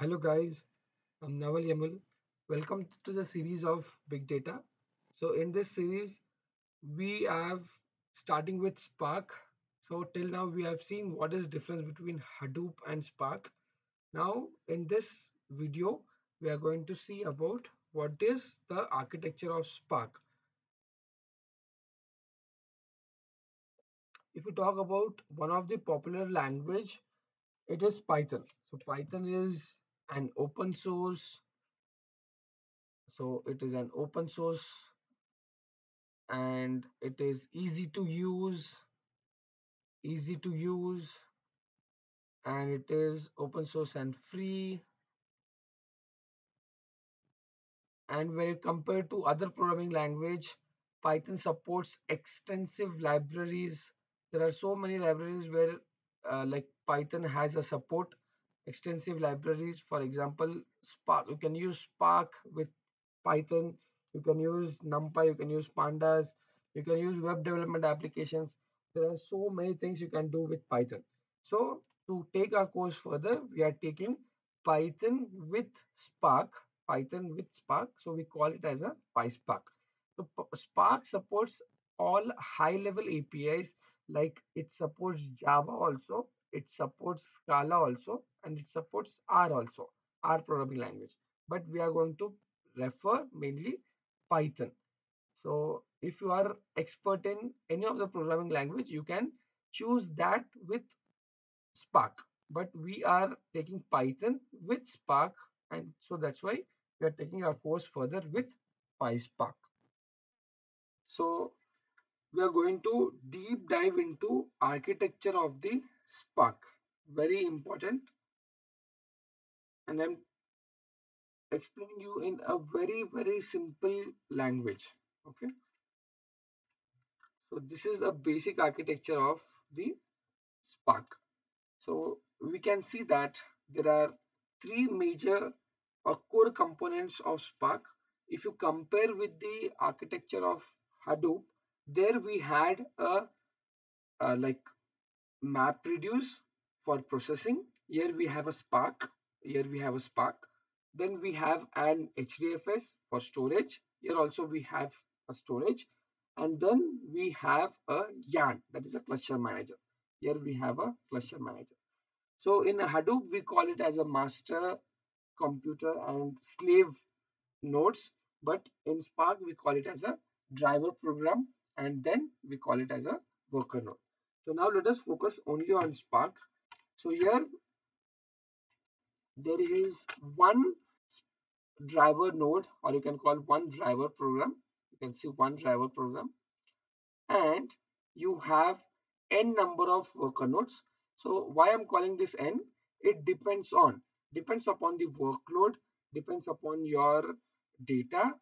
Hello guys, I'm Naval Yemul. Welcome to the series of Big Data. So in this series, we are starting with Spark. So till now we have seen what is the difference between Hadoop and Spark. Now in this video, we are going to see about what is the architecture of Spark. If you talk about one of the popular language, it is Python. So Python is an open source. So it is an open source and it is easy to use, and it is open source and free. And when it compared to other programming language, Python supports extensive libraries. There are so many libraries where like Python has a support extensive libraries. For example, Spark, you can use Spark with Python, you can use NumPy, you can use Pandas, you can use web development applications. There are so many things you can do with Python. So to take our course further, we are taking Python with Spark. So we call it as a PySpark. So Spark supports all high level APIs, like it supports Java also, it supports Scala also, and it supports R also, R programming language. But we are going to refer mainly Python. So if you are expert in any of the programming language, you can choose that with Spark. But we are taking Python with Spark, and so that's why we are taking our course further with PySpark. So we are going to deep dive into architecture of the Spark. Very important. And I'm explaining you in a very simple language. Okay. So this is the basic architecture of the Spark. So we can see that there are three major or core components of Spark. If you compare with the architecture of Hadoop, there we had a like MapReduce for processing. Here we have a Spark. Then we have an HDFS for storage. Here also we have a storage. And then we have a YARN, that is a cluster manager. Here we have a cluster manager. So in Hadoop, we call it as a master computer and slave nodes. But in Spark, we call it as a driver program, and then we call it as a worker node. So now let us focus only on Spark. So here there is one driver node, or you can call one driver program. You can see one driver program, and you have n number of worker nodes. So why I'm calling this n? It depends upon the workload, depends upon your data.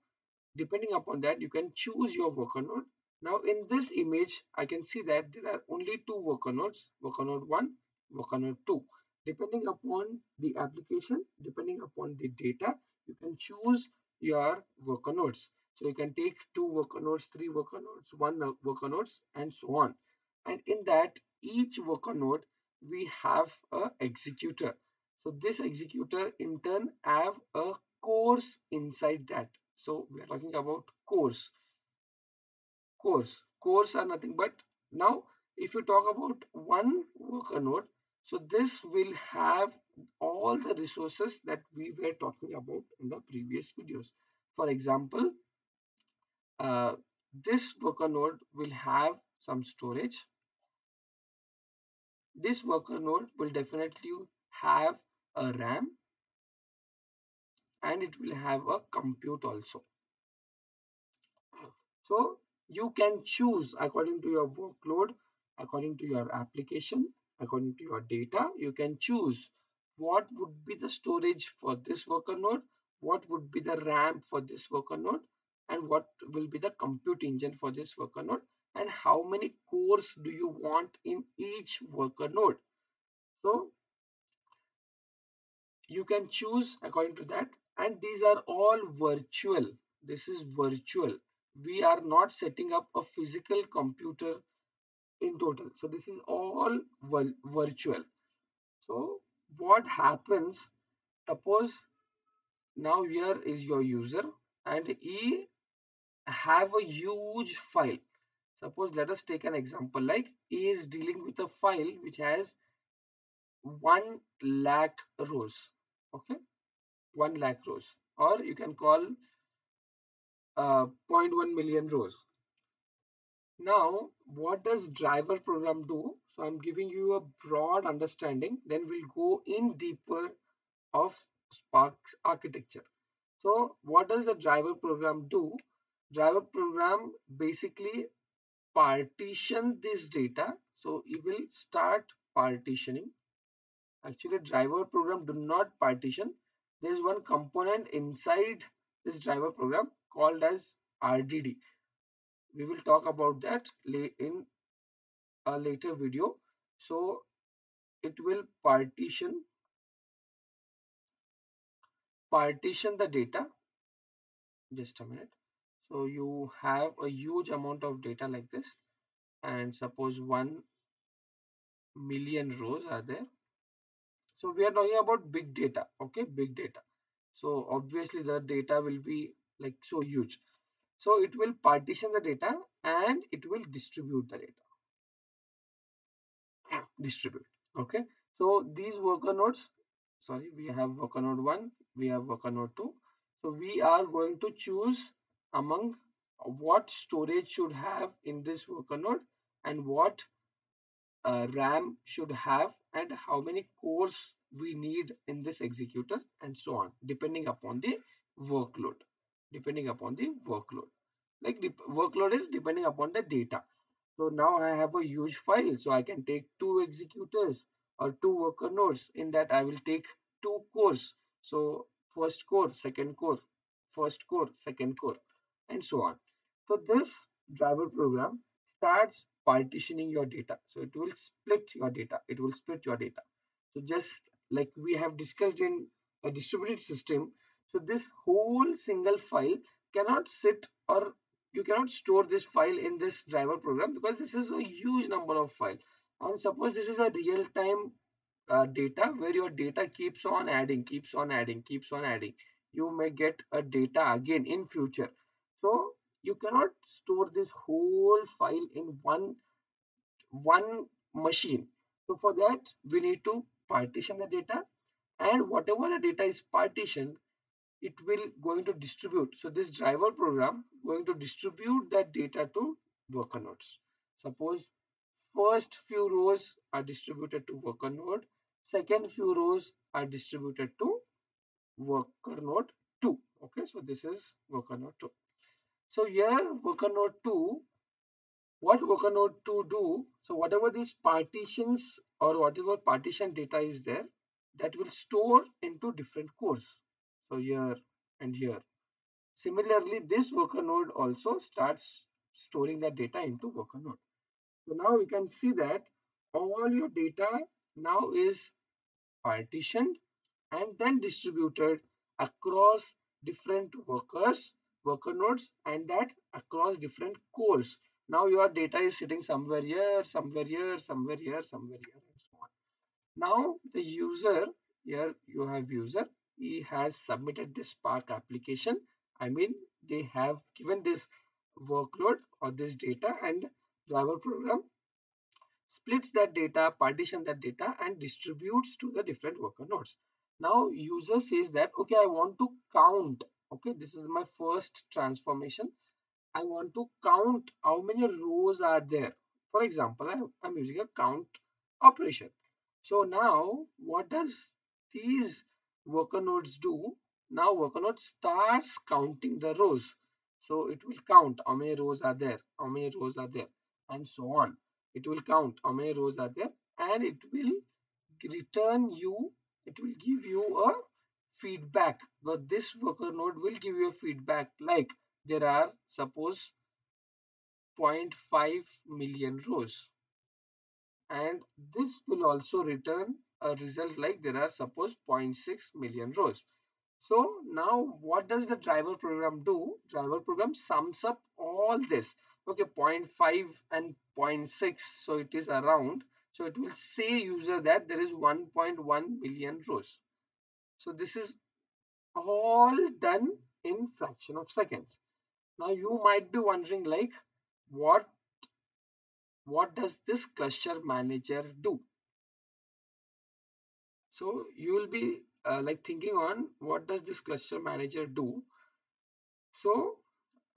Depending upon that, you can choose your worker node. Now in this image, I can see that there are only two worker nodes, worker node 1, worker node 2. Depending upon the application, depending upon the data, you can choose your worker nodes. So you can take two worker nodes, three worker nodes, one worker nodes, and so on. And in that, each worker node, we have an executor. So this executor in turn have a course inside that. So we are talking about cores are nothing but. Now if you talk about one worker node, so this will have all the resources that we were talking about in the previous videos. For example, this worker node will have some storage. This worker node will definitely have a RAM, and it will have a compute also. So you can choose according to your workload, according to your application, according to your data. You can choose what would be the storage for this worker node, what would be the RAM for this worker node, and what will be the compute engine for this worker node, and how many cores do you want in each worker node. So you can choose according to that. And these are all virtual. This is virtual. We are not setting up a physical computer in total. So this is all virtual. So what happens Suppose now here is your user and he have a huge file. Suppose let us take an example like he is dealing with a file which has 1 lakh rows. Okay, 1 lakh rows, or you can call 0.1 million rows. Now what does driver program do? So I'm giving you a broad understanding, then we'll go in deeper of Spark's architecture. So what does the driver program do? Driver program basically partition this data. So it will start partitioning. Actually, driver program do not partition. There's one component inside this driver program called as RDD. We will talk about that in a later video. So it will partition the data. Just a minute. So you have a huge amount of data like this, and suppose 1 million rows are there. So we are talking about big data. Okay, big data. So obviously the data will be like so huge. So it will partition the data and it will distribute the data. Distribute. Okay. So these worker nodes, sorry, we have worker node 1, we have worker node 2. So we are going to choose among what storage should have in this worker node and what RAM should have and how many cores we need in this executor and so on, depending upon the workload. Depending upon the workload, like the workload is depending upon the data. So now I have a huge file, so I can take 2 executors or 2 worker nodes. In that I will take 2 cores. So first core, second core, first core, second core, and so on. So this driver program starts partitioning your data. So it will split your data. It will split your data. So just like we have discussed in a distributed system, so this whole single file cannot sit, or you cannot store this file in this driver program, because this is a huge number of file. And suppose this is a real-time data where your data keeps on adding, keeps on adding, keeps on adding. You may get a data again in future. So you cannot store this whole file in one machine. So for that, we need to partition the data, and whatever the data is partitioned, it will going to distribute. So this driver program going to distribute that data to worker nodes. Suppose first few rows are distributed to worker node, second few rows are distributed to worker node 2. Okay, so this is worker node 2. So here worker node 2, what worker node 2 do? So whatever these partitions or whatever partition data is there, that will store into different cores. So here and here. Similarly, this worker node also starts storing that data into worker node. So now you can see that all your data now is partitioned and then distributed across different workers, worker nodes, and that across different cores. Now your data is sitting somewhere here, somewhere here, somewhere here, somewhere here, and so on. Now the user, here you have user, he has submitted this Spark application. I mean, they have given this workload or this data, and driver program splits that data, partition that data, and distributes to the different worker nodes. Now user says that, okay, I want to count. Okay, this is my first transformation. I want to count how many rows are there. For example, I'm using a count operation. So now what does these worker nodes do? Now worker node starts counting the rows. So it will count how many rows are there, how many rows are there, and so on. It will count how many rows are there, and it will return you, it will give you a feedback. Now this worker node will give you a feedback like there are, suppose, 0.5 million rows, and this will also return a result like there are, suppose, 0.6 million rows. So now what does the driver program do? Driver program sums up all this. Okay, 0.5 and 0.6, so it is around. So it will say user that there is 1.1 million rows. So this is all done in fraction of seconds. Now you might be wondering, like, what does this cluster manager do? So you will be like thinking on what does this cluster manager do. So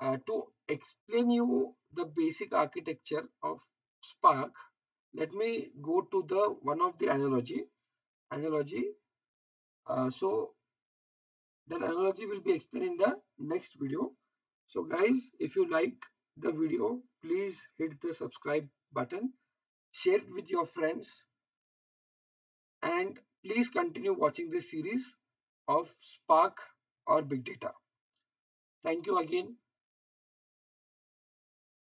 to explain you the basic architecture of Spark, let me go to the one of the analogy. So that analogy will be explained in the next video. So guys, if you like the video, please hit the subscribe button, share it with your friends, and please continue watching this series of Spark or Big Data. Thank you again.